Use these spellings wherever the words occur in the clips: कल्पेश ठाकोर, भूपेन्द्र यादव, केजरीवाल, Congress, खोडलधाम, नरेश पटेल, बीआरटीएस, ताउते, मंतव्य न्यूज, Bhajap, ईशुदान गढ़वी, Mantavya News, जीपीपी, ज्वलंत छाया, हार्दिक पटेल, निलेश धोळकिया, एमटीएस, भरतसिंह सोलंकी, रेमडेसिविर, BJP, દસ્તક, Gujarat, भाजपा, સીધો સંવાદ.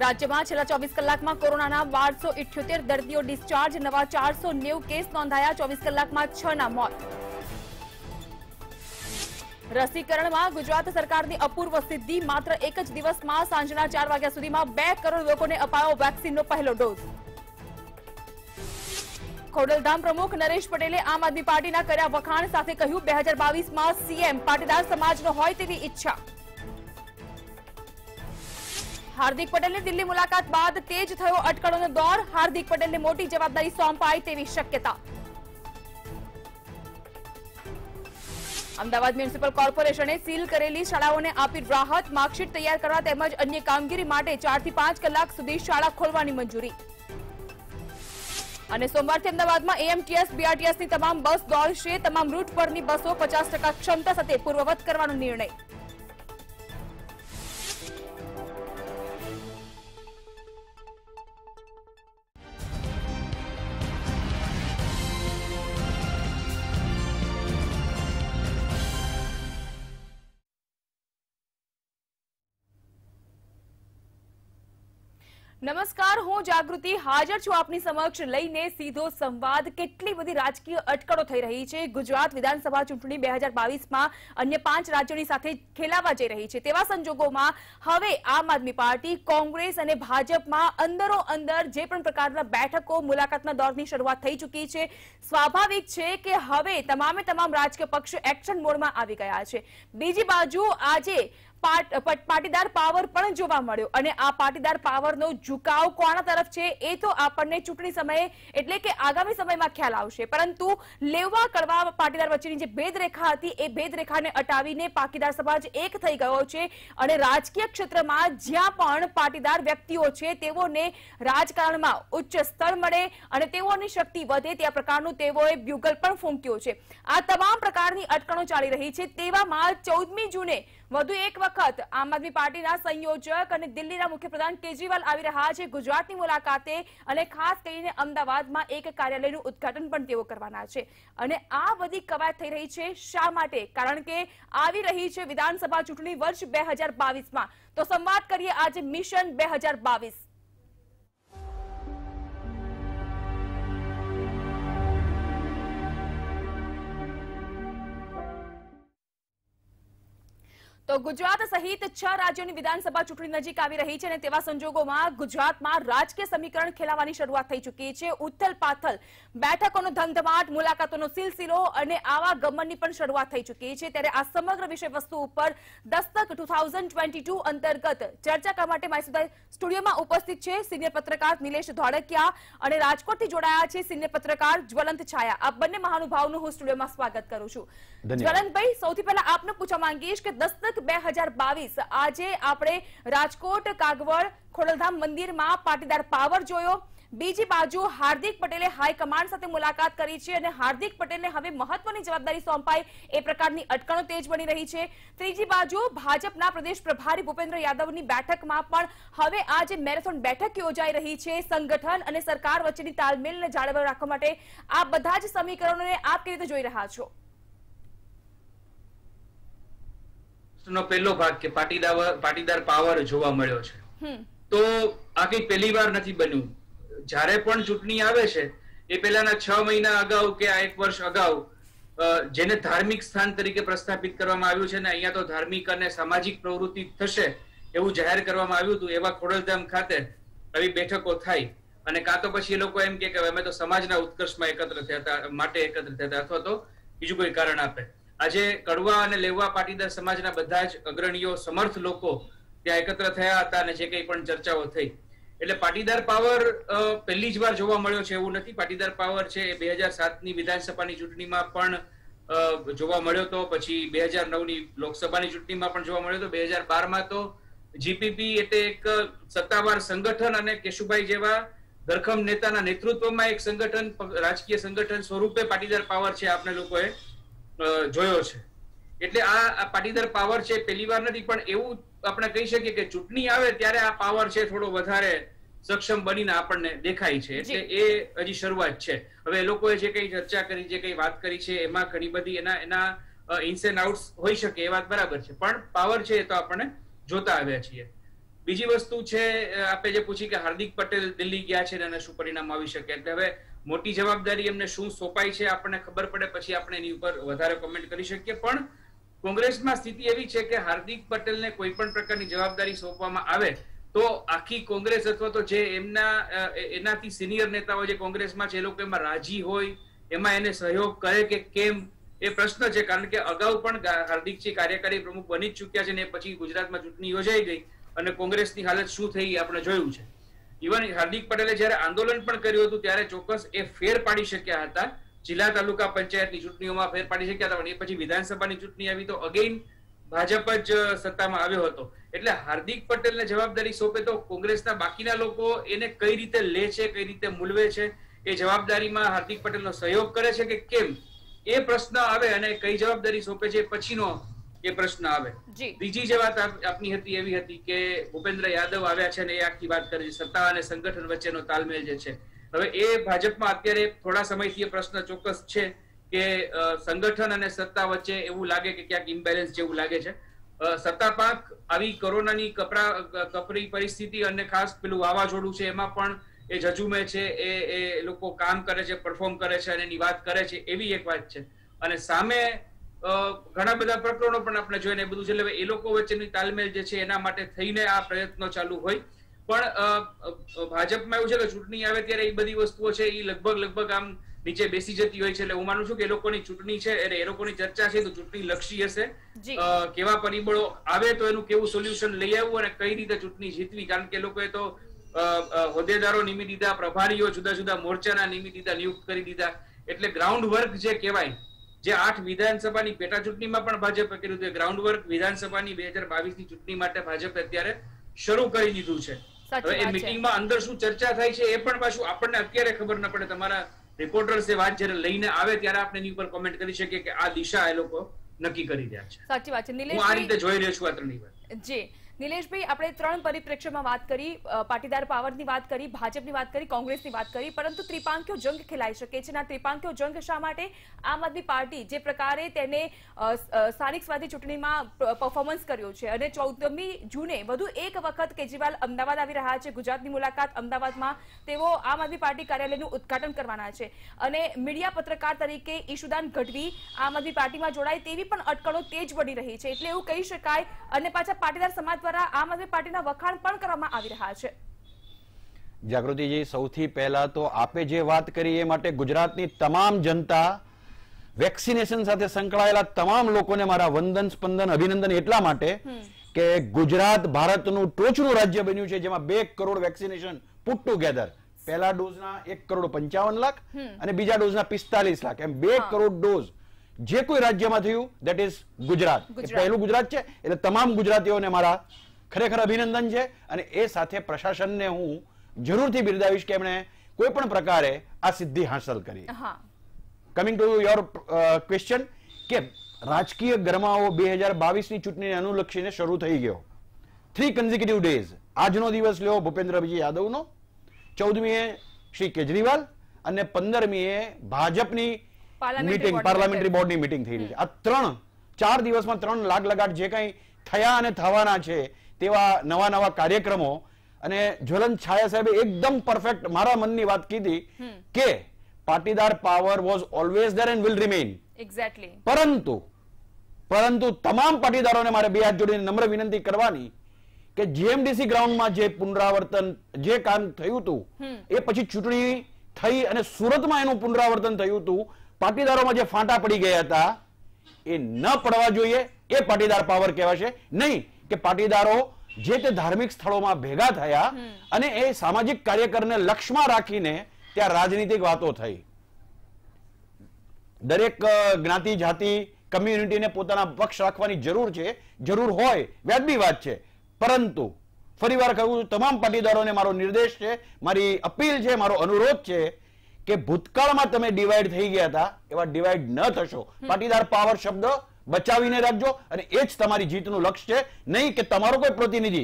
राज्य में छेल्ला 24 कलाक में कोरोना 1278 दर्दीओ डिस्चार्ज, नवा 490 केस नोंधाया। 24 कलाक में 6 ना मौत। रसीकरण में गुजरात सरकार की अपूर्व सिद्धि, मात्र एक ज दिवस में सांजना 4 वाग्या सुधी में 2 करोड़ लोगों ने अपायो वेक्सीन पहलो डोज। खोडलधाम प्रमुख नरेश पटेले आम आदमी पार्टी कर्या वखाण साथे कह्युं 2022 में सीएम पाटीदार समाज नो होय तेवी इच्छा। हार्दिक पटेल ने दिल्ली मुलाकात बाद तेज थयो अटकळों नो दौर, हार्दिक पटेल ने मोटी जवाबदारी सौंपाई तेवी शक्यता। अमदावाद म्युनिसिपल कॉर्पोरेशने सील करेली शालाओने आपी राहत, मार्कशीट तैयार करवा तेमज अन्य कामगीरी माटे 4 થી 5 कलाक सुधी शाला खोलवानी मंजूरी। सोमवार अमदावाद में एमटीएस बीआरटीएस की तमाम बस दौड़शे, तमाम रूट पर बसों 50% क्षमता साथे पूर्ववत करवानो निर्णय। नमस्कार, हूँ जागृति हाजर छू आपनी समक्ष लईने सीधो संवाद। केटली बधी राजकीय अटकळो थई रही छे। गुजरात विधानसभा चूंटणी 2022 में अन्य 5 राज्योनी साथे खेलावा जई रही छे, तेवा संजोगोमां हवे आम आदमी पार्टी, कोंग्रेस अने भाजपमां अंदरो अंदर जे पण प्रकारना बेठको मुलाकातना दौरनी शरूआत थई चूकी छे। स्वाभाविक छे के हवे तमामे तमाम राजकीय पक्ष एक्शन मोडमां आवी गया छे। बीजी बाजु आजे पाटीदार पावर पण जोवा मळ्यो अने आ पाटीदार पावरनो झुकाव कोना तरफ छे ए तो आपणे चूंटणी समये एटले के आगामी समयमां ख्याल आवशे, परंतु लेवा कळवा पाटीदार वच्चेनी जे भेदरेखा हती ए भेदरेखाने हटावीने पाटीदार समाज एक थई गयो छे अने राजकीय क्षेत्रमां ज्यां पण पाटीदार व्यक्तिओ छे तेओने राजकारणमां उच्च स्तर मळे अने तेओनी शक्ति वधे ते आ प्रकारनुं तेओए ब्यूगल पण फूंक्यो छे। आ तमाम प्रकारनी अटकणो चाली रही छे, तेवामां 14મી જૂને વધુ એક વખત આમ આદમી પાર્ટીના સંયોજક અને દિલ્હીના મુખ્યપ્રધાન કેજરીવાલ આવી રહ્યા છે ગુજરાતની મુલાકાતે, અને ખાસ કરીને અમદાવાદમાં એક કાર્યાલયનું ઉદ્ઘાટન પણ તેઓ કરવાના છે। અને આ બધી કવાયત થઈ રહી છે શા માટે? કારણ કે આવી રહી છે વિધાનસભા ચૂંટણી વર્ષ 2022 માં। તો સંવાદ કરીએ આજે મિશન 2022। तो गुजरात सहित 6 राज्यों की विधानसभा चूंटणी नजीक आवी रही है, तेवा संजोगोमां गुजरात में राजकीय समीकरण खेलावानी शरूआत थई चूकी है। उथल-पाथल बेठकोनो धमधमाट, मुलाकातोनो सिलसिलो अने आवागमननी पण शरूआत थई चूकी है। त्यारे आ समग्र विषय वस्तु उपर दस्तक 2022 अंतर्गत चर्चा करवा माटे मारी सुधी स्टूडियो में उपस्थित है सीनियर पत्रकार निलेश धोळकिया अने राजकोटथी जोडाया छे सीनियर पत्रकार ज्वलंत छाया। आ बंने महानुभावोनुं हूँ स्टूडियो में स्वागत करूं छूं। ज्वलंत भाई, सौथी पहेला आपने पूछवा मांगीश के दस्तक 2022 आजे आपणे राजकोट, कागवड़, खोडलधाम मंदिर में पाटीदार पावर जोयो। बीजी बाजु हार्दिक पटेले हाईकमांड साथे मुलाकात करी छे अने हार्दिक पटेलने हवे महत्वनी जवाबदारी सोंपाई ए प्रकारनी अटकणो तेज बनी रही छे। त्रीजी बाजु भाजपना प्रदेश प्रभारी भूपेन्द्र यादवनी बेठकमां पण हवे आज मेरेथोन बेठक योजाई रही छे। संगठन अने सरकार वच्चेनी तालमेलने जाळवी राखवा माटे आ बधा ज समीकरणोने आप केवी रीते जोई रह्या छो? पहलो भाग के पाटीदार पावर जोवा मळ्यो छे, तो आखी पहली बार नथी बन्युं। जारे पण चूंटणी आवे छे ए पहेलाना 6 महीना अगाऊ के आ 1 वर्ष अगाऊ जेने धार्मिक स्थान तरीके प्रस्थापित करवामां आव्युं छे ने अहींया तो धार्मिक अने सामाजिक प्रवृत्ति थशे एवुं जाहेर करवामां आव्युं हतुं। एवा खोडलधाम खाते આવી બેઠકો થાય અને કાં તો પછી એ લોકો એમ કે અમે તો સમાજના ઉત્કર્ષમાં એકત્ર થયા હતા માટે એકત્ર થયા હતા અથવા તો બીજું કોઈ કારણ આપે। આજે કડવા અને લેવા પાટીદાર સમાજના બધા જ અગ્રણીઓ, સમર્થ લોકો ત્યાં એકત્ર થયા હતા અને જે કંઈ પણ ચર્ચાઓ થઈ, એટલે પાટીદાર પાવર પહેલી જ વાર જોવા મળ્યો છે એવું નથી। પાટીદાર પાવર છે એ 2007ની વિધાનસભાની ચૂંટણીમાં પણ જોવા મળ્યો તો, પછી 2009ની લોકસભાની ચૂંટણીમાં પણ જોવા મળ્યો તો, 2012માં તો જીપીપી એટલે એક સત્તાવાર સંગઠન અને કેશુભાઈ જેવા ધરખમ નેતાના નેતૃત્વમાં એક સંગઠન, રાજકીય સંગઠન સ્વરૂપે પાટીદાર પાવર છે આપણે લોકોએ જોયો છે। એટલે આ પાટીદાર પાવર છે પહેલીવાર નથી, પણ એવું આપણે કહી શકીએ કે ચૂંટણી આવે ત્યારે આ પાવર છે થોડો વધારે સક્ષમ બનીને આપણને દેખાય છે, એટલે એ હજી શરૂઆત છે। હવે લોકોએ જે કઈ ચર્ચા કરી, જે કઈ વાત કરી છે એમાં ઘણી બધી એના ઇન્સ એન્ડ આઉટ્સ હોઈ શકે, એ વાત બરાબર છે, પણ પાવર છે એ તો આપણને જોતા આવ્યા છીએ। बीजी वस्तु छे आपे जे पूछी के हार्दिक पटेल दिल्ली गया छे ने शुं परिणाम आवी शके एटले हवे मोटी जवाबदारी एमने शुं सोपाई छे आपणे खबर पड़े पछी आपणे एनी उपर वधारे कमेंट करी शकीए। पण कांग्रेस में स्थिति एवी छे के हार्दिक पटेल ने कोईपण प्रकारनी जवाबदारी सोंपवामां आवे तो आखी कांग्रेस अथवा तो जे एमना एनाथी सीनियर नेताओ जे कांग्रेसमां छे ए लोको एमां राजी होय एमां एने सहयोग करे के केम ए प्रश्न छे। कारण के अगाऊ पण हार्दिक जी कार्यकारी प्रमुख बनी चुक्या छे ने पछी गुजरातमां चूंटणी योजाई गई અને કોંગ્રેસની હાલત શું થઈ આપણે જોયું છે। ઇવન હાર્દિક પટેલે જ્યારે આંદોલન પણ કર્યું હતું ત્યારે ચોક્કસ એ ફેર પાડી શક્યા હતા, જિલ્લા તાલુકા પંચાયતની ચૂંટણીઓમાં ફેર પાડી શક્યા હતા, પણ એ પછી વિધાનસભાની ચૂંટણી આવી તો અગેન ભાજપ જ સત્તામાં આવ્યો હતો। એટલે હાર્દિક પટેલને જવાબદારી સોંપે તો કોંગ્રેસના બાકીના લોકો એને કઈ રીતે લે છે, કઈ રીતે મૂલવે છે, એ જવાબદારીમાં હાર્દિક પટેલનો સહયોગ કરે છે કે કેમ એ પ્રશ્ન આવે અને કઈ જવાબદારી સોંપે છે પછીનો ये प्रश्न आवे। बीजी जे बात आपनी हती एवी हती के भूपेन्द्र यादव आव्या छे ने आखी बात करी सत्ता अने संगठन वच्चेनो तालमेल जे छे। हवे ए भाजपमां अत्यारे थोड़ा समयथी ए प्रश्न चोक्कस छे के संगठन अने सत्ता वच्चे एवुं लागे के क्यांक इम्बेलेंस जेवुं लागे छे। सत्ता पाक आवी कोरोनानी कपरी परिस्थिति अने खास पेलुं वावाझोडुं छे एमां पण ए जजूमे छे ए लोको काम करे छे, परफॉर्म करे छे अने एनी वात करे छे एवी एक वात छे। अने सामे घणा बधा प्रकरणों पण आपणे जोईने बधुं छे એટલે એ લોકો વચ્ચેની તાલમેલ જે છે એના માટે થઈને આ પ્રયત્નો ચાલુ હોય। પણ ભાજપમાં એવું છે કે ચૂંટણી આવે ત્યારે એ બધી વસ્તુઓ છે એ લગભગ આમ નીચે બેસી જતી હોય છે। એટલે હું માનું છું કે એ લોકોની ચૂંટણી છે એટલે એ લોકોની ચર્ચા છે તો ચૂંટણી લક્ષી હશે, કેવા પરિબળો આવે તો એનું કેવું સોલ્યુશન લઈ આવવું અને કઈ રીતે ચૂંટણી જીતવી। કારણ કે લોકોએ તો હોદ્દેદારો નિમી દીધા, પ્રભારીઓ જુદા જુદા મોરચાના નિમી દીધા, નિયુક્ત કરી દીધા, એટલે ગ્રાઉન્ડ વર્ક જે કહેવાય જે 8 વિધાનસભાની પેટા ચૂંટણીમાં પણ ભાજપે કર્યું હતું, ગ્રાઉન્ડ વર્ક વિધાનસભાની 2022 ની ચૂંટણી માટે ભાજપે અત્યારે શરૂ કરી દીધું છે। હવે એ મીટિંગમાં અંદર શું ચર્ચા થાય છે એ પણ પાછું આપણને અત્યારે ખબર ન પડે, તમારા રિપોર્ટર્સ એ વાત જ્યારે લઈને આવે ત્યારે આપણે એની ઉપર કોમેન્ટ કરી શકીએ કે આ દિશા એ લોકો નક્કી કરી રહ્યા છે। સાચી વાત છે નિલેશ, હું આ રીતે જોઈ રહ્યો છું આ ત્રણેય વાત। જી निलेश भाई, आपणे त्रण परिप्रेक्ष्यमां वात करी, पाटीदार पावरनी वात करी, भाजपनी वात करी, कांग्रेसनी वात करी, परंतु त्रिपांखीयो जंग खेलाई शके छे। त्रिपांखीयो जंग शा माटे? आम आदमी पार्टी जे प्रकारे तेने स्थानिक स्वाधी चूंटणीमां परफॉर्मन्स कर्यो छे अने 14મી જૂને वधु एक वखत केजरीवाल अमदावाद आवी रह्या छे। गुजरातनी मुलाकात अमदावादमां तेओ आम आदमी पार्टी कार्यालयनुं उद्घाटन करवाना छे अने मीडिया पत्रकार तरीके ईशुदान गढ़वी आम आदमी पार्टीमां जोडाय तेवी पण अटकळो तेज वधी रही छे। एटले एवुं कही शकाय अने पाछा पाटीदार समाज आम आदमी पार्टी ना वखाण पण करवामां आवी रह्या छे। जागृति जी, सौथी पहला तो आपे जे वात करी ए माटे गुजरातनी तमाम जनता वेक्सिनेशन साथे संकळायेला तमाम लोकोने मारा वंदन स्पंदन अभिनंदन एटला माटे के गुजरात भारतनु टोचनु राज्य बन्यु छे जेमां 2 करोड़ वेक्सिनेशन पुट टुगेधर पहला डोजना 1,55,00,000 अने बीजा डोजना 45 लाख एम 2 करोड़ डोज જે કોઈ રાજ્યમાં થયું ધેટ ઇઝ ગુજરાત। પહેલું ગુજરાત છે એટલે તમામ ગુજરાતીઓને મારા ખરેખર અભિનંદન છે અને એ સાથે પ્રશાસનને હું જરૂરથી બિરદાવીશ કે એમણે કોઈ પણ પ્રકારે આ સિદ્ધિ હાંસલ કરી। કમિંગ ટુ યોર ક્વેશ્ચન કે રાજકીય ગરમાવો 2022 ની ચૂંટણીને અનુલક્ષીને શરૂ થઈ ગયો। 3 કન્ઝિક્યુટિવ ડેઝ આજનો દિવસ લ્યો ભૂપેન્દ્રભાઈ યાદવનો, 14મીએ શ્રી કેજરીવાલ અને 15મીએ ભાજપની मीटिंग पार्लामेंटरी बोर्ड की मीटिंग थी। आ 3-4 दिवस में 3 लाग लगाट जे कई थया अने थवाना छे तेवा नवा नवा कार्यक्रमों अने ज्वलन छाया साहेब एकदम परफेक्ट मारा मन की बात की थी के Patidar power was always there and will remain. Exactly. परंतु तमाम पाटीदारों ने मारे 2 हाथ जोड़ी नम्र विनती करवानी के जीएमडीसी ग्राउंड में जे पुनरावर्तन जे काम थयुं हतुं ए पछी चूंटणी थई अने सूरत में एनुं पुनरावर्तन थयुं हतुं। पाटीदारों में जो फांटा पड़ी गया था ये न पड़वा जोईए, ये पाटीदार पावर कहेवाशे नहीं कि पाटीदारों जे ते धार्मिक स्थलों में भेगा थया अने ए सामाजिक कार्यकरने लक्ष्यमां राखीने त्यां राजनीतिक वातो थई। दरेक ज्ञाति जाति कम्युनिटी ने पोताना पक्ष राखवानी जरूर छे, जरूर होय वाजबी वात छे, परंतु फरीवार कहूं तमाम पाटीदारों ने मारो निर्देश छे, मारी अपील छे, मारो अनुरोध छे કે ભૂતકાળમાં તમે ડિવાઇડ થઈ ગયા હતા એવા ડિવાઇડ ન થશો। પાટીદાર પાવર શબ્દ બચાવીને રાખજો અને એ જ તમારી જીતનું લક્ષ્ય છે, નહીં કે તમારો કોઈ પ્રતિનિધિ।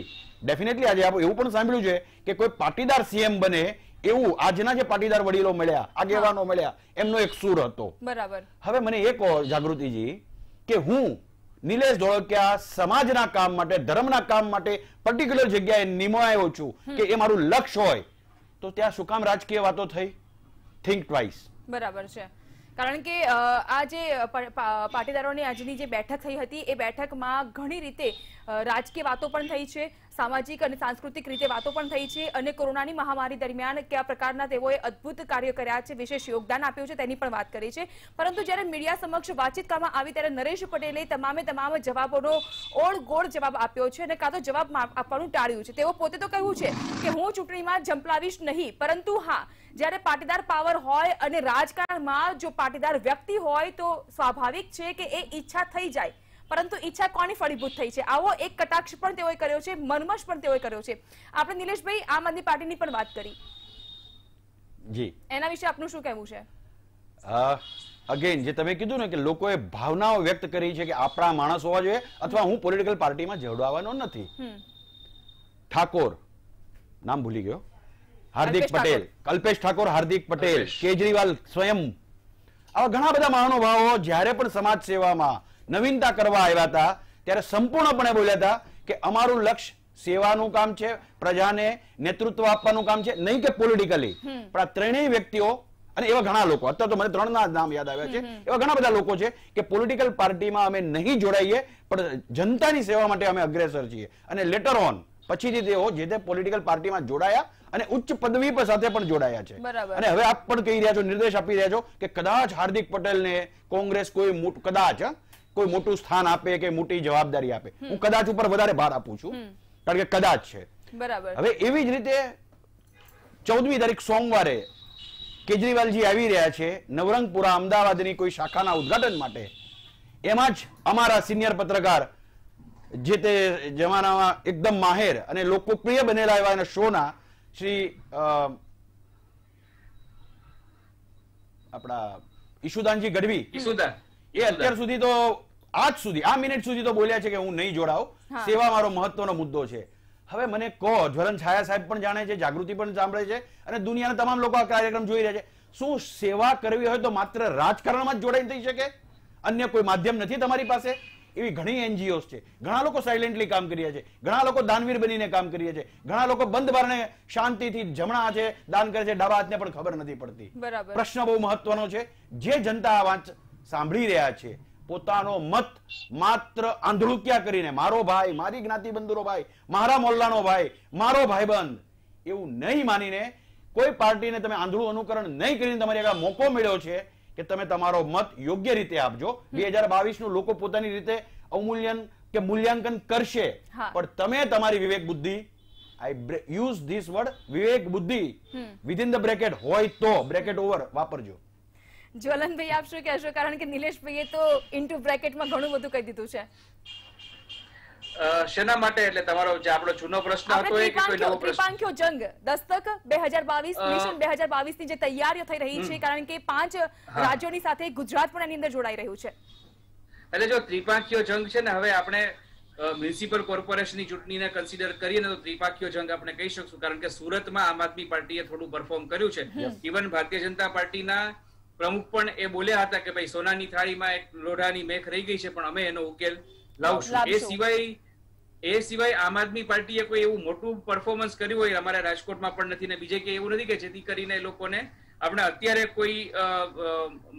ડેફિનેટલી આજે આપણે એવું પણ સાંભળ્યું છે કે કોઈ પાટીદાર સીએમ બને એવું આજના જે પાટીદાર વડીલો મળ્યા, આગેવાનો મળ્યા, એમનો એક સૂર હતો। બરાબર। હવે મને એ કહો જાગૃતિજી કે હું નિલેશ ઢોળકિયા સમાજના કામ માટે ધર્મના કામ માટે પર્ટિક્યુલર જગ્યાએ નિમાયો છું કે એ મારું લક્ષ્ય હોય તો ત્યાં શું કામ રાજકીય વાતો થઈ? Think twice. બરાબર છે. कारण के आज पाटीदारों ने आज की बैठक थी थी ए बैठक में घनी रीते राजकीय बातों पर थी है, सामाजिक और सांस्कृतिक रीते बातों पर थी है और कोरोना महामारी दरमियान क्या प्रकार अद्भुत कार्य कर्या है, विशेष योगदान आप्युं छे तेनी पण वात करी है। परंतु ज्यारे मीडिया समक्ष बातचीत करवामां आवी त्यारे नरेश पटेले तमामे तमाम जवाबोनो ओळगोळ जवाब आप्यो छे अने का तो जवाब आपवानुं टाळ्युं छे। तेओ पोते तो कह्युं छे के हूँ चूंटणी में झंपलावीश नहीं, परंतु हाँ जब पाटीदार पावर होय अने राजकारण में जो पाटीदार व्यक्ति होय तो स्वाभाविक है कि ए इच्छा थी जाए, परंतु इच्छा कोनी फळीभूत थई छे आवो एक कटाक्ष पण तेओए कर्यो छे, मनमश पण तेओए कर्यो छे। आपणे निलेशभाई आम आदमी पार्टीनी पण वात करी जी, एना विषे आपनुं शुं कहेवुं छे? अगेन जे तमे कीधुं ने के लोकोए भावनाओ व्यक्त करी छे के आपणा माणस होवा जोईए अथवा हुं पॉलिटिकल पार्टीमां जोडावानो नथी। ठाकोर नाम भूली गयो, हार्दिक पटेल, कल्पेश ठाकोर, हार्दिक पटेल, केजरीवाल स्वयं, आवा घणा बधा महानुभावो ज्यारे पण समाज सेवामां नवीनता करवा आव्या था त्यारे संपूर्णपणे बोल्या था के अमारुं लक्ष्य सेवानुं काम छे, प्रजाने नेतृत्व आपवानुं काम छे, नहीं के पॉलिटिकली। पण आ त्रणेय व्यक्तिओ अने एवा घणा लोको, अत्यार तो मने त्रणना नाम याद आव्या छे, एवा घणा बधा लोको छे के पॉलिटिकल पार्टीमां अमे नहीं जोडाईए पण जनतानी सेवा माटे अमे अग्रेसर छीए अने लेटर ऑन पछीथी तेओ जे ते पॉलिटिकल पार्टीमां जोडाया अने उच्च पदवी पर साथे पण जोडाया छे। अने हवे आप पण कही रह्या छो, निर्देश आपी रह्या छो के कदाच हार्दिक पटेलने कोंग्रेस कोई मोटो कदाच कोई मोटू स्थान आपे के मोटी जवाबदारी आपे, हूँ कदाच ऊपर वधारे भार आपूं छुं कारण के कदाच छे। हवे एवी ज रीते 14 तारीख सोमवारे केजरीवाल जी आवी रह्या छे नवरंगपुरा अमदावादनी कोई शाखाना उद्घाटन माटे, एमां ज अमारा सिनियर पत्रकार जे ते जमानामां एकदम माहेर अने लोकप्रिय बनेला एवा एना शोना श्री आपड़ा ईशुदानजी गढ़वी અત્યાર સુધી તો આજ સુધી આ મિનિટ સુધી તો બોલ્યા છે કે હું નહીં જોડાઉં, સેવા મારો મહત્વનો મુદ્દો છે। હવે મને કહો, જ્વલન છાયા સાહેબ પણ જાણે છે, જાગૃતિ પણ સાંભળે છે અને દુનિયાના તમામ લોકો આ કાર્યક્રમ જોઈ રહ્યા છે, શું સેવા કરવી હોય તો માત્ર રાજકારણમાં જ જોડાઈ થઈ શકે? અન્ય કોઈ માધ્યમ નથી તમારી પાસે? એવી ઘણી એનજીઓસ છે, ઘણા લોકો સાયલેન્ટલી કામ કરી રહ્યા છે, ઘણા લોકો દાનવીર બનીને કામ કરી રહ્યા છે, ઘણા લોકો બંધ બારણે શાંતિથી જમણા હાથે દાન કરે છે, ડાબા હાથને પણ ખબર નથી પડતી। બરાબર, પ્રશ્ન બહુ મહત્વનો છે। જે જનતા આ વાત सांभळी रह्या छे पोतानो मत मात्र आंधळुक्या करीने मारो भाई, मारी ज्ञातिबंधुनो भाई, मारा मोहल्लानो भाई, मारो भाईबंध एवुं नहीं मानीने कोई पार्टीने तमे आंधळुं अनुकरण नहीं करीने तमारे आगे मोको मळ्यो छे के तमे तमारो मत योग्य रीते आपजो। 2022 नुं लोको पोतानी रीते अवमूल्यन के मूल्यांकन करशे पण तमे तमारी विवेक बुद्धि, आई यूज धीस वर्ड विवेक बुद्धि विधीन द ब्रेकेट होय तो ब्रेकेट ओवर वापरजो। ज्वलन भाई आप शुं कहेशो कारण के निलेश भाई तो इनटू ब्रैकेट में घणुं बधुं कही दीधुं छे। शेना माटे એટલે તમારો જે આપણો જૂનો પ્રશ્ન હતો એ કે કોઈ નવો પ્રશ્ન? પાંખ્યો જંગ દસ્તક 2022 મિશન 2022 ની જે તૈયારીઓ થઈ રહી છે કારણ કે 5 રાજ્યોની સાથે ગુજરાત પણ આની અંદર જોડાઈ રહ્યું છે, એટલે જો ત્રિપાંખીયો જંગ છે ને, હવે આપણે મ્યુનિસિપલ કોર્પોરેશનની ચૂંટણીને કન્સિડર કરીએ ને તો ત્રિપાંખીયો જંગ આપણે કહી શકશું કારણ કે સુરતમાં આમ આદમી પાર્ટીએ થોડું પરફોર્મ કર્યું છે। ઇવન ભારતીય જનતા પાર્ટીના प्रमुख पण ए बोल्या था कि भाई सोनानी थाळी में एक लोढ़ानी मेख रही गई है पण अमे एनो उकेल लावशुं। ए सिवाय आम आदमी पार्टीए कोई एवुं मोटुं परफॉर्मन्स कर्युं होय अमारा राजकोटमां पण नथी ने बीजे के एवुं नथी के जेथी करीने लोकोने आपणे अत्यारे कोई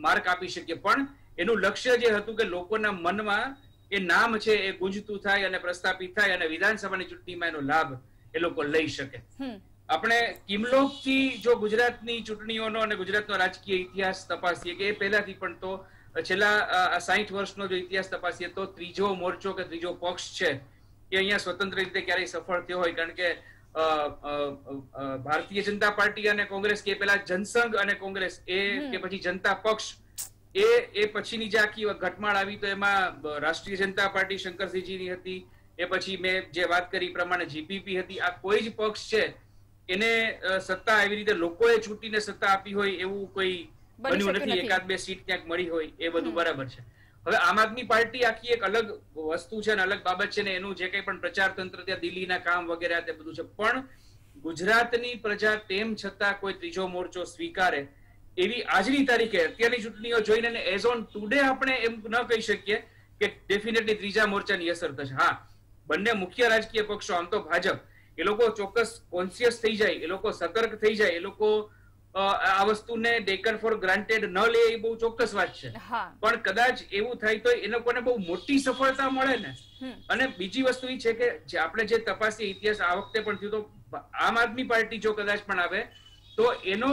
मार्क आपी शकीए पण एनुं लक्ष्य जे हतुं के लोकोना मनमा ए नाम छे ए गूंजतुं थाय अने प्रस्थापित थाय अने विधानसभानी चूंटणीमां एनो लाभ ए लोको लई शके। अपने किमलोक थी जो गुजरात नी चूंटणीओनो अने गुजरातनो राजकीय इतिहास तपासीए के पहेलाथी पण तो छेल्ला 60 वर्षनो जो इतिहास तपासीए तो त्रीजो मोर्चो के त्रीजो पक्ष छे ए अहींया स्वतंत्र रीते क्यारेय सफल थयो होय कारण के भारतीय जनता पार्टी अने कोंग्रेस के पहेला जनसंघ अने कोंग्रेस ए के पछी जनता पक्ष ए पछीनी जे आखी घटमाळ आवी तो एमां राष्ट्रीय जनता पार्टी शंकरसिंहजीनी हती, ए पछी मे जे वात करी प्रमाणे जीपीपी हती। आ कोई ज पक्ष छे एने सत्ता एवी रीते लोकोए छूटीने सत्ता आपी होय एवुं कोई बन्युं नथी, एकाद बे सीट क्यांक मळी होय ए बधुं बराबर छे। हवे आम आदमी पार्टी आखी एक अलग वस्तु छे ने अलग बाबत छे ने एनुं जे कंई पण प्रचार तंत्र त्या दिल्हीना काम वगैरे ते बधुं छे पण गुजरातनी प्रजा तेम छतां कोई त्रीजो मोर्चो स्वीकारे एवी आजनी तारीखे अत्यारनी चूंटणीओ जोईने एज ऑन टुडे आपणे एम न कही शकीए કે ડેફિનેટલી ત્રીજા મોરચાની અસર થશે। હા, બંને મુખ્ય રાજકીય પક્ષો આમ તો ભાજપ એ લોકો ચોક્કસ કોન્શિયસ થઈ જાય, એ લોકો સતર્ક થઈ જાય, એ લોકો આ વસ્તુને ટેકન ફોર ગ્રાન્ટેડ ન લે, એ બહુ ચોક્કસ વાત છે। પણ કદાચ એવું થાય તો એ લોકોને બહુ મોટી સફળતા મળે ને। અને બીજી વસ્તુ એ છે કે જે આપણે જે તપાસી ઇતિહાસ આ વખતે પણ થયું, તો આમ આદમી પાર્ટી જો કદાચ પણ આવે તો એનો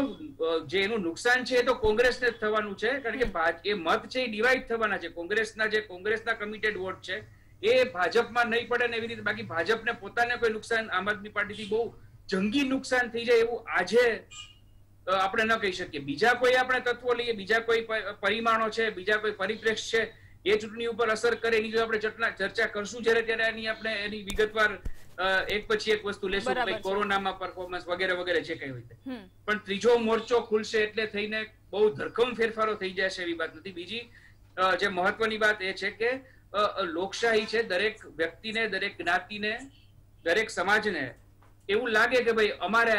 જે એનું નુકસાન છે એ તો કોંગ્રેસને જ થવાનું છે, કારણ કે એ મત છે એ ડિવાઈડ થવાના છે। કોંગ્રેસના જે કોંગ્રેસના કમિટેડ વોટ છે એ ભાજપમાં નહીં પડે ને એવી રીતે, બાકી ભાજપને પોતાને કોઈ નુકસાન આમ આદમી પાર્ટીથી બહુ જંગી નુકસાન થઈ જાય એવું આજે આપણે ન કહી શકીએ। બીજા કોઈ આપણે તત્વો લઈએ, બીજા કોઈ પરિમાણો છે, બીજા કોઈ પરિપ્રેક્ષ છે, એ ચૂંટણી ઉપર અસર કરે એની જો આપણે ચર્ચા કરશું જ્યારે ત્યારે એની આપણે એની વિગતવાર એક પછી એક વસ્તુ લેશું, લાઈક કોરોનામાં પરફોર્મન્સ વગેરે વગેરે જે કઈ હોય। પણ ત્રીજો મોરચો ખુલશે એટલે થઈને બહુ ધરખમ ફેરફારો થઈ જશે એવી વાત નથી। બીજી જે મહત્વની વાત એ છે કે લોકશાહી છે, દરેક વ્યક્તિને, દરેક જ્ઞાતિને, દરેક સમાજને એવું લાગે કે ભાઈ અમારે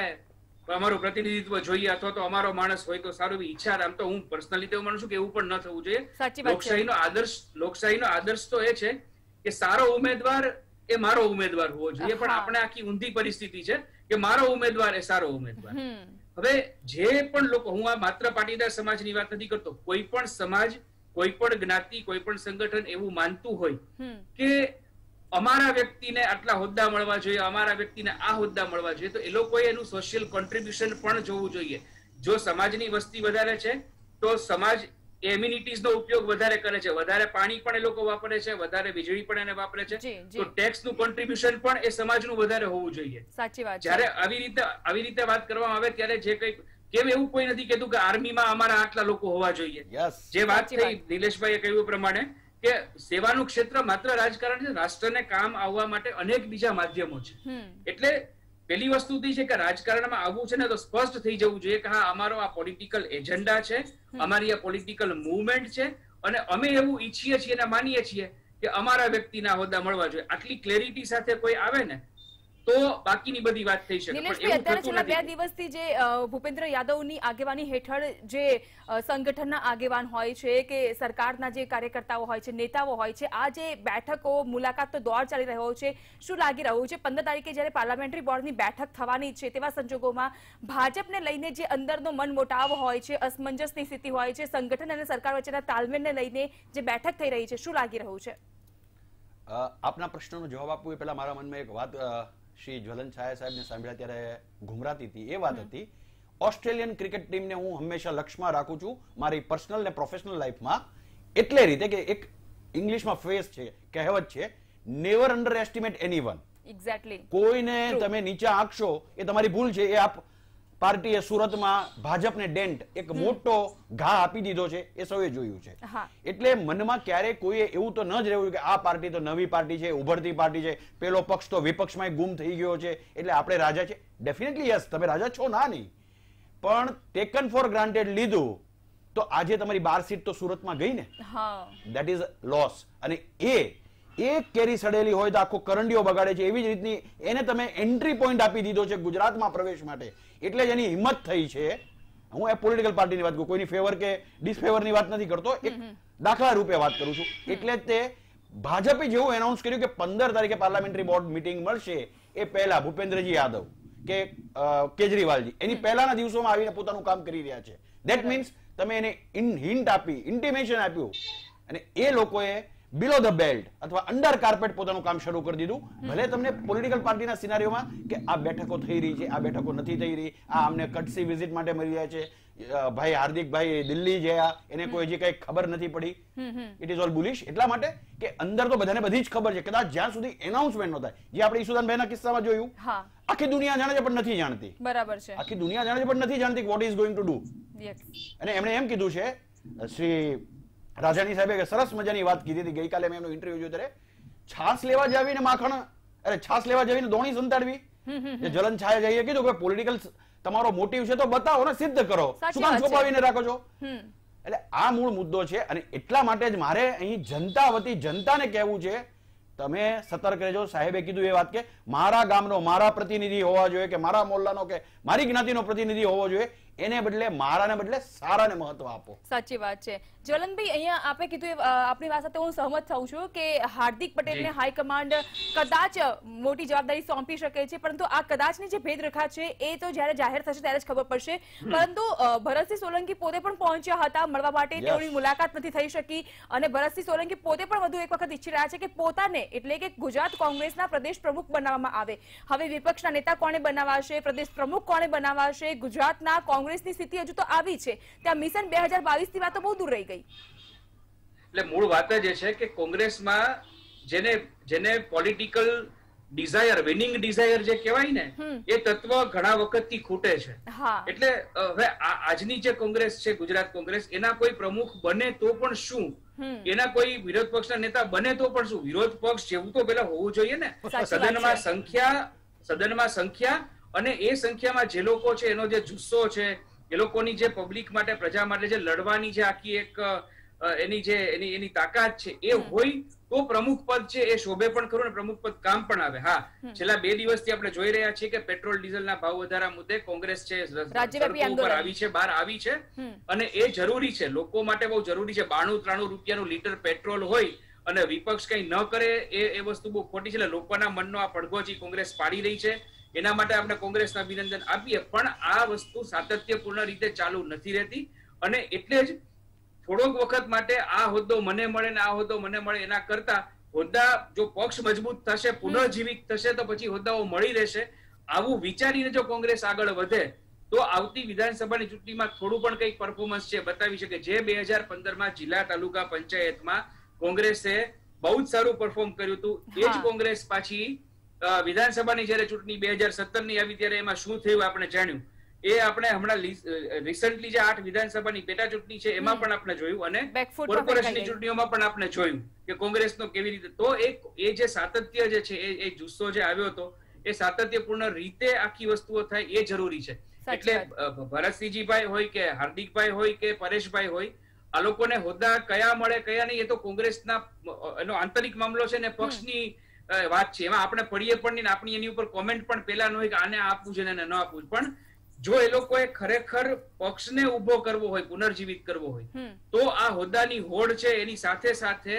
અમારું પ્રતિનિધિત્વ જોઈએ અથવા તો અમારો માણસ હોય તો સારું, એવી ઈચ્છા આમ તો હું પર્સનલી તો માનું છું કે એવું પણ ન થવું જોઈએ। લોકશાહીનો આદર્શ તો એ છે કે સારો ઉમેદવાર એ મારો ઉમેદવાર હોવો જોઈએ, પણ આપણે આખી ઊંધી પરિસ્થિતિ છે કે મારો ઉમેદવાર એ સારો ઉમેદવાર। હવે જે પણ લોકો, હું આ માત્ર પાટીદાર સમાજની વાત નથી કરતો, કોઈ પણ સમાજ, કોઈ પણ જ્ઞાતિ, કોઈ પણ સંગઠન એવું માનતું હોય કે અમારા વ્યક્તિને આટલા હોદ્દા મળવા જોઈએ, અમારા વ્યક્તિને આ હોદ્દા મળવા જોઈએ, તો એ લોકોએ એનું સોશિયલ કોન્ટ્રીબ્યુશન પણ જોવું જોઈએ। જો સમાજની વસ્તી વધારે છે તો સમાજ એમ્યુનિટીઝનો ઉપયોગ વધારે કરે છે, વધારે પાણી પણ એ લોકો વાપરે છે, વધારે વીજળી પણ એને વાપરે છે, તો ટેક્સનું કોન્ટ્રીબ્યુશન પણ એ સમાજનું વધારે હોવું જોઈએ। સાચી વાત છે। જ્યારે આવી રીતે વાત કરવામાં આવે ત્યારે જે કંઈક કેમ એવું કોઈ નથી કહેતું કે આર્મીમાં અમારા આટલા લોકો હોવા જોઈએ। જે વાત થઈ નિલેશભાઈએ કહ્યું પ્રમાણે કે સેવાનું ક્ષેત્ર માત્ર રાજકારણ છે, રાષ્ટ્રને કામ આવવા માટે અનેક બીજા માધ્યમો છે। એટલે પહેલી વસ્તુ એ છે કે રાજકારણમાં આવવું છે ને તો સ્પષ્ટ થઈ જવું જોઈએ કે હા, અમારો આ પોલિટિકલ એજન્ડા છે, અમારી આ પોલિટિકલ મૂવમેન્ટ છે અને અમે એવું ઈચ્છીએ છીએ અને માનીએ છીએ કે અમારા વ્યક્તિના હોદ્દા મળવા જોઈએ। આટલી ક્લેરિટી સાથે કોઈ આવે ને તો બાકીની બધી વાત થઈ શકે। અત્યારે છેલ્લા 2 દિવસથી જે ભૂપેન્દ્ર યાદવની આગેવાની હેઠળ જે સંગઠનના આગેવાન હોય છે કે સરકારના જે કાર્યકર્તાઓ હોય છે, નેતાઓ હોય છે, આ જે બેઠકો, મુલાકાત તો દોર ચાલી રહ્યો છે, શું લાગી રહ્યું છે 15 તારીખે જ્યારે પાર્લામેન્ટરી બોર્ડની બેઠક થવાની છે તેવા સંજોગોમાં ભાજપને લઈને જે અંદરનો મનમોટાવ હોય છે, અસમંજસની સ્થિતિ હોય છે, સંગઠન અને સરકાર વચ્ચેના તાલમેલને લઈને જે બેઠક થઈ રહી છે, શું લાગી રહ્યું છે? આપના પ્રશ્નોનો જવાબ આપવું એ પહેલા મારા મનમાં એક વાત श्री ज्वलन छाया साहब ने सांभळ्या त्यारे घुमराती थी ए वात हती। ऑस्ट्रेलियन क्रिकेट टीम ने हूँ हमेशा लक्ष्य में राखू छू मारी पर्सनल ने प्रोफेशनल लाइफ में एटले रीते के एक इंग्लिश में फेस छे, कहेवत छे, never underestimate anyone. Exactly कोई ने तमे नीचे आंकशो ए तमारी भूल छे। ए आप पार्टी ए सूरत में भाजप ने डेंट एक मोटो घा आपी दीधो छे, ए सौए जोयुं छे। एटले मन में क्यारे कोई एवुं तो न ज रहेवुं के आ पार्टी तो नवी पार्टी छे, उभरती पार्टी छे, पेलो पक्ष तो विपक्ष में गुम थई गयो छे एटले आपणे राजा छे। डेफिनेटली यस, तमे राजा छो ना नहीं, पण टेकन फॉर ग्रांटेड लीधुं तो आजे तमारी 12 सीट तो सूरत में गई ने। That is loss. अने ए एक केरी सड़ेली होय तो आखो करंडियो बगाड़े छे, एवी ज रीतनी एने तमे एंट्री पॉइंट आपी दीधो छे गुजरात में प्रवेश माटे। एटले ज एनी हिम्मत थई छे। हूँ ए पोलिटिकल पार्टी की बात करूँ, कोई फेवर के डिसफेवर की बात नहीं करतो, एक दाखला रूपे बात करू छूं। एटले भाजपे जेवू एनाउंस कर्यु के 15 तारीखे पार्लामेंटरी बोर्ड मीटिंग मळशे ए पहेला भूपेन्द्रजी यादव के केजरीवाल जी एनी पहेलाना दिवसोमां आवीने पोतानुं काम करी रह्या छे। देट मीन्स तमे एने हिंट आपी, इंटिमेशन आप्युं अने ए लोकोए बिलो ધ બેલ્ટ અથવા અંડર કાર્પેટ પોતાનું કામ શરૂ કરી દીધું। ભલે તમને પોલિટિકલ પાર્ટીના સિનારીઓમાં કે આ બેઠકો થઈ રહી છે, આ બેઠકો નથી થઈ રહી, આ અમને કટસી વિઝિટ માટે મળી રહ્યા છે, ભાઈ હાર્દિકભાઈ દિલ્હી ગયા, એને કોઈ હજી કંઈ ખબર નથી પડી, ઇટ ઇઝ ઓલ બુલિશ। એટલા માટે કે અંદર તો બધાને બધી જ ખબર છે, કદાચ જ્યાં સુધી એનાઉન્સમેન્ટ ન થાય, જે આપણે ઈશુદાનભાઈના કિસ્સામાં જોયું, આખી દુનિયા જાણે છે પણ નથી જાણતી। બરાબર છે, આખી દુનિયા જાણે છે પણ નથી જાણતી what is going to do. અને એમણે એમ કીધું છે, શ્રી રાજાની સાહેબે કે સરસ મજાની વાત કીધી હતી ગઈકાલે મેં એમનો ઇન્ટરવ્યુ જોયો ત્યારે, છાસ લેવા જવીને દોણી સંતાડવી। જલન છાયા જઈએ કીધું કે પોલિટિકલ તમારો મોટિવ છે તો બતાવો ને, સિદ્ધ કરો, શું કામ છુપાવીને રાખો છો? એટલે આ મૂળ મુદ્દો છે અને એટલા માટે જ મારે અહીં જનતા વતી જનતાને કહેવું છે, તમે સતર્ક રહેજો। સાહેબે કીધું એ વાત કે મારા ગામનો મારા પ્રતિનિધિ હોવા જોઈએ કે મારા મોલ્લાનો કે મારી જ્ઞાતિનો પ્રતિનિધિ હોવો જોઈએ, એને બદલે મારાને બદલે સારાને મહત્વ આપો. સાચી વાત છે જલનભાઈ. અહીંયા આપે કીધું આપની વાત સાથે હું સહમત થાઉં છું કે હાર્દિક પટેલને હાઈ કમાન્ડ કદાચ મોટી જવાબદારી સોંપી શકે છે, પરંતુ આ કદાચની જે ભેદરેખા છે એ તો જ્યારે જાહેર થશે ત્યારે જ ખબર પડશે. પરંતુ ભરતસિંહ સોલંકી પોતે પણ પહોંચ્યા હતા મળવા માટે, તેઓની મુલાકાત નથી થઈ શકી અને ભરતસિંહ સોલંકી પોતે પણ વધુ એક વખત ઈચ્છી રહ્યા છે કે પોતાને એટલે કે ગુજરાત કોંગ્રેસના પ્રદેશ પ્રમુખ બનાવવામાં આવે. હવે વિપક્ષના નેતા કોને બનાવાશે, પ્રદેશ પ્રમુખ કોને બનાવાશે, ગુજરાતના કોંગ્રેસની સ્થિતિ હજુ તો આવી છે ત્યાં મિશન 2022 ની વાત તો બહુ દૂર રહી ગઈ. એટલે મૂળ વાત જ એ છે કે કોંગ્રેસમાં જેને પોલિટિકલ ડિઝાયર, વિનિંગ ડિઝાયર જે કહેવાય ને, એ તત્વ ઘણા વખતથી ખૂટે છે. એટલે હવે આજની જે કોંગ્રેસ છે, ગુજરાત કોંગ્રેસ, એના કોઈ પ્રમુખ બને તો પણ શું, એના કોઈ વિરોધ પક્ષના નેતા બને તો પણ શું, વિરોધ પક્ષ જેવું તો પેલા હોવું જોઈએ ને. સદનમાં સંખ્યા અને એ સંખ્યામાં જે લોકો છે એનો જે જુસ્સો છે, એ લોકોની જે પબ્લિક માટે, પ્રજા માટે જે લડવાની જે આખી એક એની તાકાત છે એ હોય તો પ્રમુખ પદ છે એ શોભે પણ ખરું ને પ્રમુખ પદ કામ પણ આવે. હા, છેલ્લા 2 દિવસથી આપણે જોઈ રહ્યા છીએ કે પેટ્રોલ ડીઝલના ભાવ વધારા મુદ્દે કોંગ્રેસ છે બહાર આવી છે અને એ જરૂરી છે, લોકો માટે બહુ જરૂરી છે. 92-93 રૂપિયાનું લીટર પેટ્રોલ હોય અને વિપક્ષ કઈ ન કરે એ વસ્તુ બહુ ખોટી છે. એટલે લોકોના મનનો આ પડઘોજી કોંગ્રેસ પાડી રહી છે, એના માટે આપણે કોંગ્રેસને અભિનંદન આપીએ, પણ આ વસ્તુ સાતત્યપૂર્ણ રીતે ચાલુ નથી રહેતી. અને એટલે જ થોડોક વખત માટે આ હોદ્દો મને મળે ને આ હોદ્દો મને મળે એના કરતા હોદ્દા જો પક્ષ મજબૂત થશે, પુનઃજીવિત થશે તો પછી હોદ્દાઓ મળી રહેશે, આવું વિચારીને જો કોંગ્રેસ આગળ વધે તો આવતી વિધાનસભાની ચૂંટણીમાં થોડું પણ કંઈક પરફોર્મન્સ છે બતાવી શકે. જે 2015માં જિલ્લા તાલુકા પંચાયતમાં કોંગ્રેસે બહુ જ સારું પરફોર્મ કર્યું હતું, એ જ કોંગ્રેસ પાછી વિધાનસભાની જયારે ચૂંટણી 2017ની આવી ત્યારે એમાં શું થયું આપણે જાણ્યું. એ આપણે હમણાં રિસન્ટલી જે 8 વિધાનસભાની પેટા ચૂંટણી છે એમાં પણ આપણે જોયું અને કોર્પોરેશનની ચૂંટણીઓમાં પણ આપણે જોયું કે કોંગ્રેસનો કેવી રીતે તો એ જે સાતત્ય જે છે, એ જુસ્સો જે આવ્યો હતો એ સાતત્યપૂર્ણ રીતે આખી વસ્તુઓ થાય એ જરૂરી છે. એટલે ભરતસિંહજીભાઈ હોય કે હાર્દિકભાઈ હોય કે પરેશભાઈ હોય, આ લોકોને હોદ્દા કયા મળે કયા નહીં એ તો કોંગ્રેસના એનો આંતરિક મામલો છે ને પક્ષની વાત છે, એમાં આપણે પડીએ પણ નહીં, આપણી એની ઉપર કોમેન્ટ પણ પેલા ન હોય કે આને આપવું છે ને ન આપવું. પણ જો એ લોકોએ ખરેખર પક્ષને ઉભો કરવો હોય, પુનર્જીવિત કરવો હોય તો આ હોદ્દાની હોડ છે એની સાથે સાથે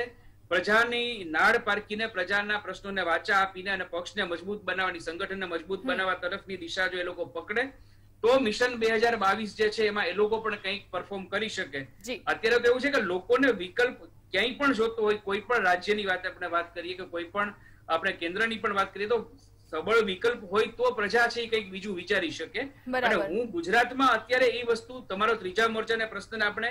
પ્રજાની નાડ પારખીને, પ્રજાના પ્રશ્નોને વાચા આપીને અને પક્ષને મજબૂત બનાવવાની, સંગઠનને મજબૂત બનાવવા તરફની દિશા જો એ લોકો પકડે તો મિશન 2022 જે છે એમાં એ લોકો પણ કંઈક પરફોર્મ કરી શકે. અત્યારે તો એવું છે કે લોકોને વિકલ્પ ક્યાંય પણ જોતો હોય, કોઈ પણ રાજ્યની વાત કરીએ કે કોઈ પણ આપણે કેન્દ્રની પણ વાત કરીએ તો સબળ વિકલ્પ હોય તો પ્રજા છે કંઈક બીજું વિચારી શકે. અને હું ગુજરાતમાં અત્યારે એ વસ્તુ, તમારો ત્રીજા મોરચાના પ્રશ્નને આપણે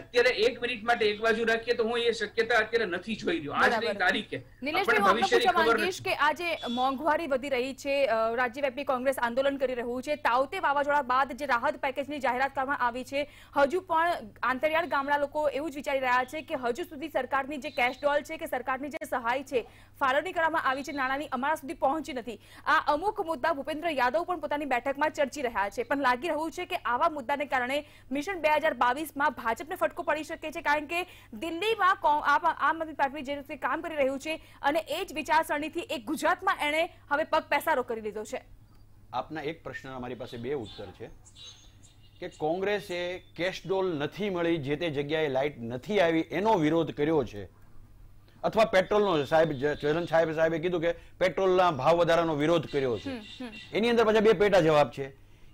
અત્યારે 1 મિનિટ માટે એક બાજુ રાખીએ તો હું એ શક્યતા અત્યારે નથી જોઈ રહ્યો આજની તારીખે. નિલેશભાઈ, હું પૂછવા માંગીશ કે આ જે મોંઘવારી વધી રહી છે, રાજ્યવ્યાપી કોંગ્રેસ આંદોલન કરી રહ્યું છે, તાઉતે વાવાઝોડા બાદ જે રાહત પેકેજની જાહેરાત કરવામાં આવી છે, હજુ પણ આંતરિયાળ ગામડા લોકો એવું જ વિચારી રહ્યા છે કે હજુ સુધી સરકારની જે કેશ ડોલ છે કે સરકારની જે સહાય છે ફાળવણી કરવામાં આવી છે, નાણાંની અમારા સુધી પહોંચી નથી. આ અમુક મુદ્દા ભૂપેન્દ્ર યાદવ પણ પોતાની બેઠકમાં ચર્ચી રહ્યા છે, પણ લાગી રહ્યું છે કે આવા મુદ્દાને કારણે મિશન 2022માં ભાજપને ફટકો પડી શકે છે, કારણ કે દિલ્હીમાં આમ આદમી પાર્ટી જે રીતે કામ કરી રહ્યું છે અને એ જ વિચારસરણીથી એક ગુજરાતમાં એણે હવે પગ પેસારો કરી લીધો છે. આપના એક પ્રશ્નના મારી પાસે 2 ઉત્તર છે કે કોંગ્રેસે કેશ ડોલ નથી મળી, જે તે જગ્યાએ લાઇટ નથી આવી એનો વિરોધ કર્યો છે, અથવા પેટ્રોલનો સાહેબે કીધું કે પેટ્રોલના ભાવ વધારાનો વિરોધ કર્યો છે. એની અંદર પાછા 2 પેટા જવાબ છે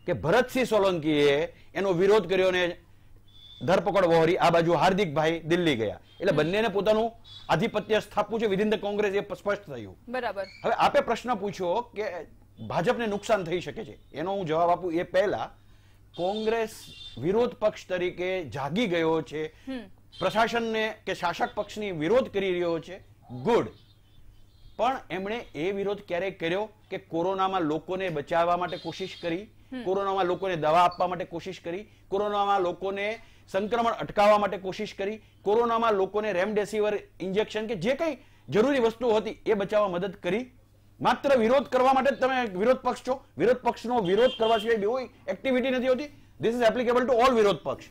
કે ભરતસિંહ સોલંકીએ એનો વિરોધ કર્યો ને ધરપકડ વહોરી, આ બાજુ હાર્દિકભાઈ દિલ્હી ગયા, એટલે બંનેને પોતાનું આધિપત્ય સ્થાપવું છે વિધિન ધ કોંગ્રેસ, એ સ્પષ્ટ થયું. બરાબર. હવે આપે પ્રશ્ન પૂછ્યો કે ભાજપને નુકસાન થઈ શકે છે, એનો હું જવાબ આપું એ પહેલા કોંગ્રેસ વિરોધ પક્ષ તરીકે જાગી ગયો છે, પ્રશાસનને કે શાસક પક્ષની વિરોધ કરી રહ્યો છે, ગુડ. પણ એમણે એ વિરોધ ક્યારે કર્યો કે કોરોનામાં લોકોને બચાવવા માટે કોશિશ કરી, કોરોનામાં લોકોને દવા આપવા માટે કોશિશ કરી, કોરોનામાં લોકોને સંક્રમણ અટકાવવા માટે કોશિશ કરી, કોરોનામાં લોકોને રેમડેસિવિર ઇન્જેક્શન કે જે કંઈ જરૂરી વસ્તુ હતી એ બચાવવા મદદ કરી? માત્ર વિરોધ કરવા માટે તમે વિરોધ પક્ષ છો, વિરોધ પક્ષનો વિરોધ કરવા સિવાય બીજી એક્ટિવિટી નથી હોતી. This is applicable to all विरोध पक्ष,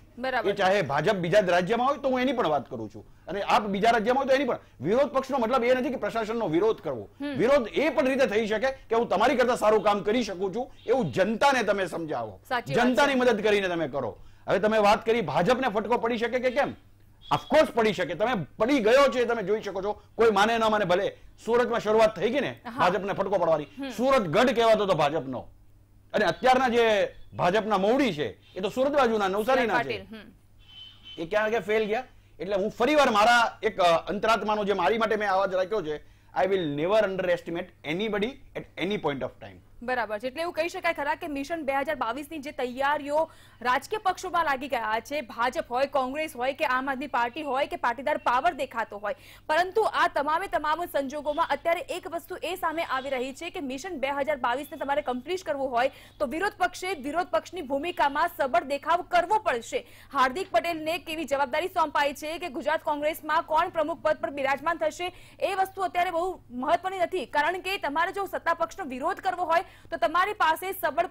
चाहे भाजप बीजा राज्य में हो तो हूँ एनी पण वात करू छू, आप बीजा राज्य में हो तो एनी पण। विरोध पक्ष नो मतलब ए नथी के प्रशासन नो विरोध करवो, विरोध ए पण रीते थई शके के हूँ तमारी करता सारू काम करी शकू छू, एवं जनता ने तमे समजावो, जनता ने मदद करीने तमे करो। हवे तमे वात करी भाजप ने फटको पड़ी शके के केम, ऑफकोर्स पड़ी शके, तमे पड़ी गयो छे, तमे जोई शको छो, कोई माने न माने, भले सूरत में शुरुआत थई गई ने भाजपने फटको पड़वानी, सूरत गढ़ कहेवातो तो भाजपनो, अने अत्यारना जे भाजपना मोवडी छे ए तो सूरत बाजुना नवसारीना छे, ए क्यां के फेल गया। एटले हुं फरीवार मारा एक अंतरात्मानो जे मारी माटे મે आवाज રાખ્યો છે, I will never underestimate anybody at any point of time. बराबर है, एटले कही शकाय खरा के मिशन 2022 ની જે તૈયારીઓ રાજકીય પક્ષોમાં લાગી ગયા છે, ભાજપ હોય, કોંગ્રેસ હોય કે આમ આદમી પાર્ટી હોય કે પાટીદાર પાવર દેખાતો હોય, પરંતુ આ તમામે તમામ સંજોગોમાં અત્યારે એક વસ્તુ એ સામે આવી રહી છે કે મિશન 2022 ને તમારે કમ્પ્લીટ કરવું હોય તો વિરોધ પક્ષની ભૂમિકામાં સબળ દેખાવ કરવો પડશે। હાર્દિક પટેલને કેવી જવાબદારી સોંપાઈ છે કે ગુજરાત કોંગ્રેસમાં કોણ પ્રમુખ પદ પર બિરાજમાન થશે એ વસ્તુ અત્યારે બહુ મહત્વની નથી, કારણ કે તમારે જો સત્તા પક્ષનો વિરોધ કરવો હોય तो तमारी पासे सबळ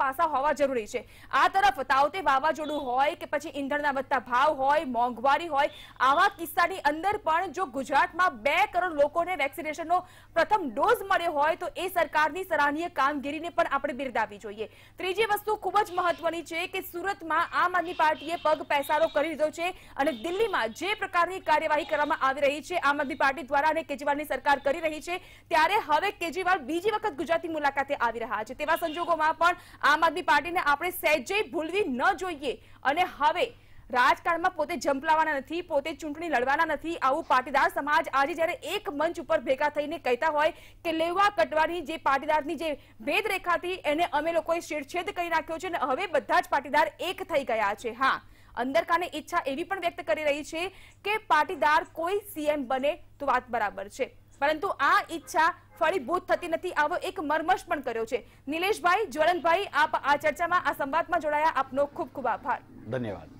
पासा होवा जरूरी छे। आ तरफ तावते वावाजोडुं होय के पछी ईंधणना वधता भाव होय, मोंघवारी होय, आवा किस्सानी अंदर पण जो गुजरातमां 2 करोड़ लोकोने वेक्सिनेशननो प्रथम डोज मळ्यो होय तो ए सरकारनी सराहनीय कामगीरीने पण आपणे बिरदाववी जोईए। त्रीजी वस्तु खूब ज महत्वनी छे के सूरतमां आम आदमी पार्टीए पग पेसारो करी लीधो छे अने दिल्हीमां जे प्रकारनी कार्यवाही करवामां आवी रही छे आम आदमी पार्टी द्वारा अने केजरीवालनी सरकार करी रही छे, त्यारे हवे केजरीवाल बीजी वखत गुजरातनी मुलाकाते આવી રહ્યા છે, તેવા સંજોગોમાં પણ આમ આદમી પાર્ટીને આપણે સહેજે ભૂલવી ન જોઈએ અને હવે રાજકારણમાં પોતે જંપલાવાના નથી, પોતે ચૂંટણી લડવાના નથી। આવું પાટીદાર સમાજ આજે જ્યારે એક મંચ ઉપર ભેગા થઈને કહેતા હોય કે લેવા કટવાની જે પાટીદારની જે ભેદરેખા હતી એને અમે લોકોએ શેરછેદ કરી નાખ્યો છે અને હવે બધા જ પાટીદાર એક થઈ ગયા છે। હા, अंदर काने ઈચ્છા એવી પણ વ્યક્ત કરી રહી છે કે પાટીદાર કોઈ સીએમ બને તો વાત બરાબર છે, પરંતુ આ ઈચ્છા फरीभूत थती नथी, आवो एक मर्मश पण कर्यो छे। निलेश भाई, ज्वलन भाई, आप आ चर्चा में आ संवाद में जोड़ाया, आपनो खूब खूब आभार, धन्यवाद।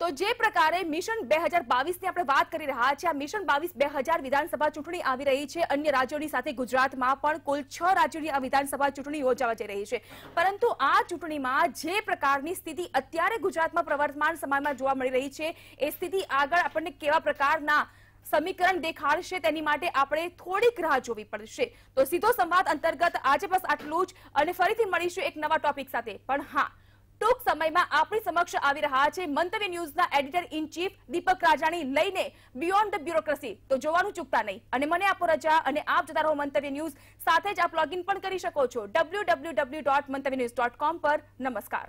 तो जे प्रकारे मिशन 2022 ने आपणे वात करी रह्या छे, आ मिशन 22-2000 विधानसभा चूंटणी आवी रही छे, अन्य राज्योनी साथे गुजरातमां पण कुल 6 राज्योनी आ विधानसभा चूंटणी योजावा जई रही छे, परंतु आ चूंटणीमां जे प्रकारनी स्थिति अत्यारे गुजरातमां प्रवर्तमान समयमां जोवा मळी रही छे ए स्थिति आगळ आपणे केवा प्रकारना समीकरण देखाड़शे तेनी माटे आपणे थोड़ीक राह जोवी पड़शे। तो सीधो संवाद अंतर्गत आज बस आटलुं ज अने फरीथी मळीशुं एक नवा टॉपिक साथे, पण हां टूंक समय में आपणी समक्ष आवी रह्या छे मंतव्य न्यूजना एडिटर इन चीफ दीपक राजाणी लईने बियोन्ड द ब्यूरोक्रेसी, तो जोवानुं चूकता नहीं अने मने आपो रजा अने आप जता रहो मंतव्य न्यूज साथे ज आप लॉगिन पण करी शको छो www.mantavynews.com पर। नमस्कार।